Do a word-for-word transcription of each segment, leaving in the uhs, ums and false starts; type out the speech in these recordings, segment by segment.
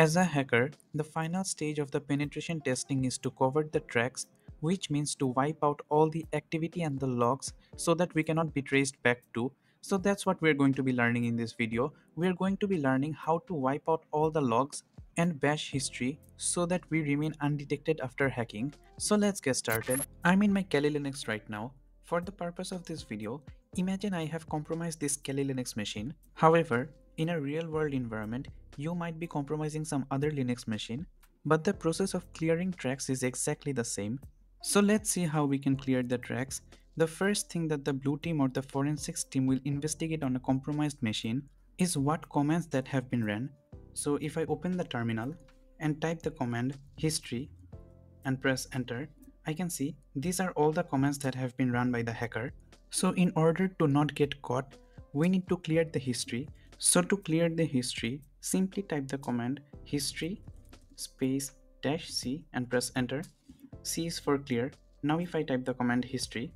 As a hacker, the final stage of the penetration testing is to cover the tracks, which means to wipe out all the activity and the logs so that we cannot be traced back to. So that's what we're going to be learning in this video. We're going to be learning how to wipe out all the logs and bash history so that we remain undetected after hacking. So let's get started. I'm in my Kali Linux right now. For the purpose of this video, imagine I have compromised this Kali Linux machine. However, in a real world environment, you might be compromising some other Linux machine, but the process of clearing tracks is exactly the same. So let's see how we can clear the tracks. The first thing that the blue team or the forensics team will investigate on a compromised machine is what commands that have been ran. So if I open the terminal and type the command history and press enter, I can see these are all the commands that have been run by the hacker. So in order to not get caught, we need to clear the history. So to clear the history, simply type the command history space dash c and press enter. C is for clear. Now if I type the command history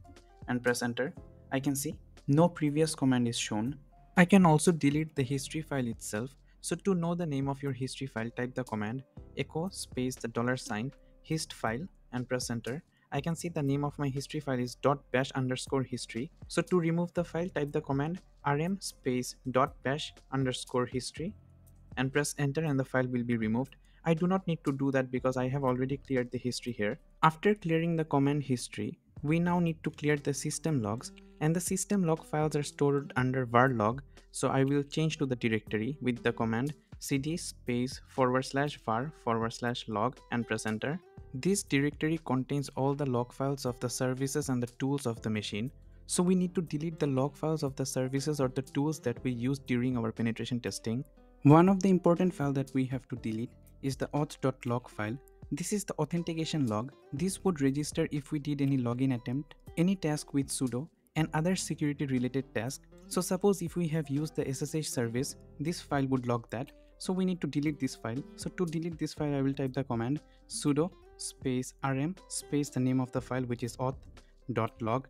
and press enter, I can see no previous command is shown. I can also delete the history file itself. So to know the name of your history file, type the command echo space the dollar sign hist file and press enter. I can see the name of my history file is .bash underscore history. So to remove the file, type the command rm space .bash underscore history and press enter and the file will be removed. I do not need to do that because I have already cleared the history here. After clearing the command history, we now need to clear the system logs, and the system log files are stored under var log. So I will change to the directory with the command cd space forward slash var forward slash log and press enter. This directory contains all the log files of the services and the tools of the machine. So we need to delete the log files of the services or the tools that we used during our penetration testing. One of the important files that we have to delete is the auth dot log file. This is the authentication log. This would register if we did any login attempt, any task with sudo, and other security related tasks. So suppose if we have used the S S H service, this file would log that. So we need to delete this file. So to delete this file, I will type the command sudo space rm space the name of the file, which is auth dot log,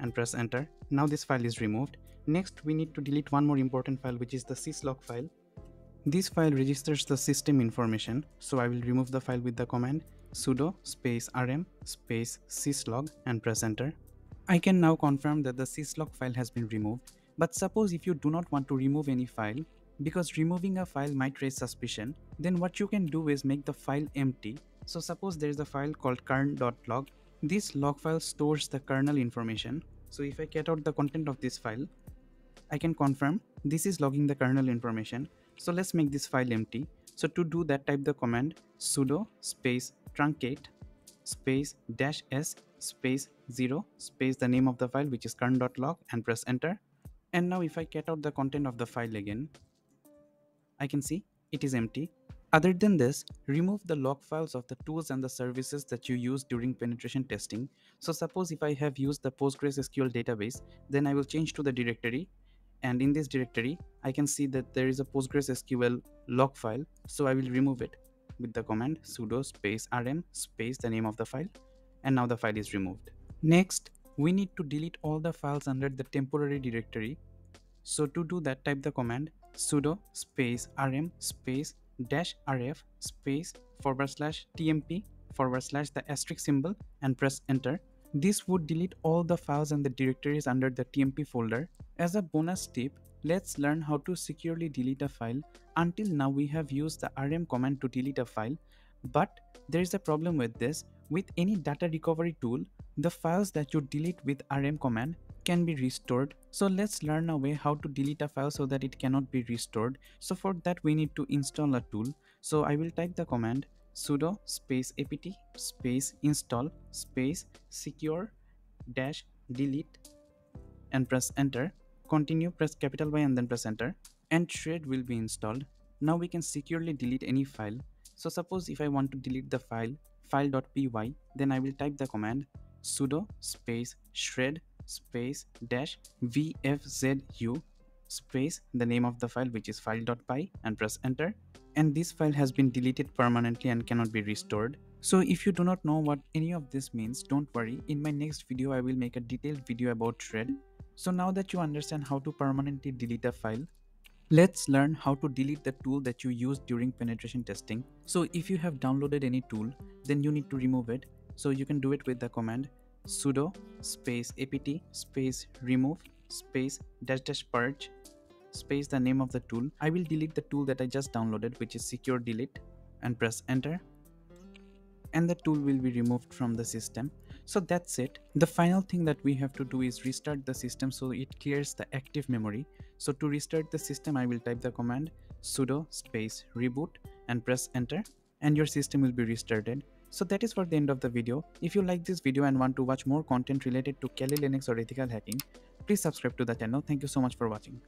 and press enter. Now this file is removed. Next, we need to delete one more important file, which is the syslog file. This file registers the system information, so I will remove the file with the command sudo space rm space syslog and press enter. I can now confirm that the syslog file has been removed, but suppose if you do not want to remove any file, because removing a file might raise suspicion, then what you can do is make the file empty. So suppose there is a file called kern dot log. This log file stores the kernel information. So if I cat out the content of this file, I can confirm this is logging the kernel information. So let's make this file empty. So to do that, type the command sudo space truncate space dash s space zero space the name of the file, which is kern dot log, and press enter. And now if I cat out the content of the file again, I can see it is empty. Other than this, remove the log files of the tools and the services that you use during penetration testing. So suppose if I have used the PostgreSQL database, then I will change to the directory. And in this directory, I can see that there is a PostgreSQL log file. So I will remove it with the command sudo space rm space the name of the file. And now the file is removed. Next, we need to delete all the files under the temporary directory. So to do that, type the command sudo space rm space dash rf space forward slash tmp forward slash the asterisk symbol and press enter. This would delete all the files and the directories under the T M P folder. As a bonus tip, let's learn how to securely delete a file. Until now, we have used the R M command to delete a file, but there is a problem with this. With any data recovery tool, the files that you delete with R M command can be restored. So let's learn a way how to delete a file so that it cannot be restored. So for that, we need to install a tool. So I will type the command sudo space apt space install space secure dash delete and press enter. Continue, press capital Y and then press enter, and shred will be installed. Now we can securely delete any file. So suppose if I want to delete the file file.py, then I will type the command sudo space shred space dash vfzu space the name of the file, which is file.py, and press enter. And this file has been deleted permanently and cannot be restored. So if you do not know what any of this means, don't worry. In my next video, I will make a detailed video about shred. So now that you understand how to permanently delete a file, Let's learn how to delete the tool that you used during penetration testing. So if you have downloaded any tool, then you need to remove it. So you can do it with the command sudo space apt space remove space dash dash purge space the name of the tool. I will delete the tool that I just downloaded, which is secure delete, and press enter. And the tool will be removed from the system. So that's it. The final thing that we have to do is restart the system so it clears the active memory. So to restart the system, I will type the command sudo space reboot and press enter, and your system will be restarted. So that is for the end of the video. If you like this video and want to watch more content related to Kali Linux or ethical hacking, please subscribe to the channel. Thank you so much for watching.